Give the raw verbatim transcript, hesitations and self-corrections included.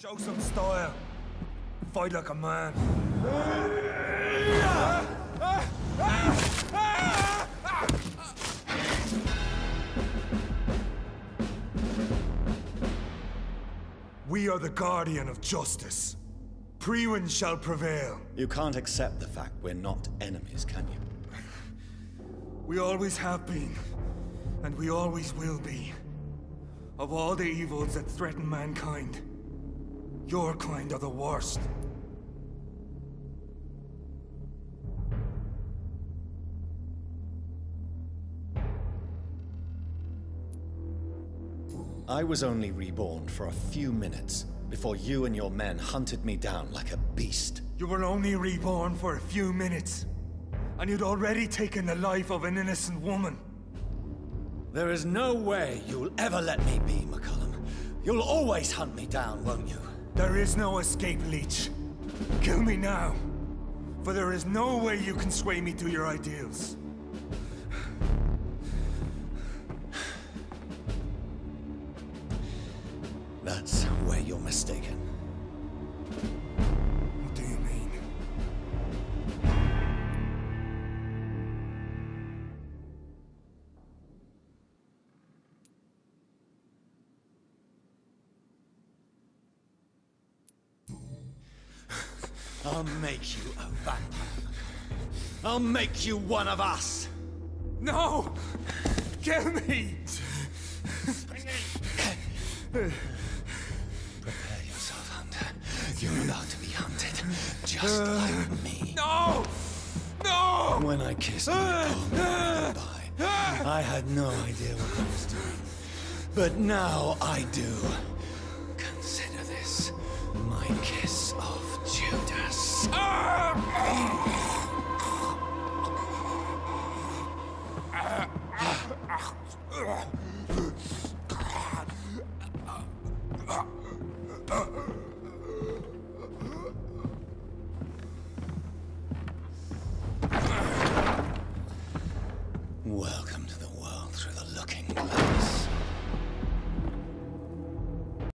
Show some style. Fight like a man. We are the guardian of justice. Prewin shall prevail. You can't accept the fact we're not enemies, can you? We always have been, and we always will be. Of all the evils that threaten mankind, your kind are the worst. I was only reborn for a few minutes before you and your men hunted me down like a beast. You were only reborn for a few minutes, and you'd already taken the life of an innocent woman. There is no way you'll ever let me be, McCullum. You'll always hunt me down, won't you? There is no escape, Leech. Kill me now, for there is no way you can sway me to your ideals. That's where you're mistaken. What do you mean? I'll make you a vampire. I'll make you one of us. No! Kill me! You're allowed to be hunted, just uh, like me. No! No! When I kissed my old man goodbye, I had no idea what I was doing. But now I do. Consider this my kiss of Judas. Welcome.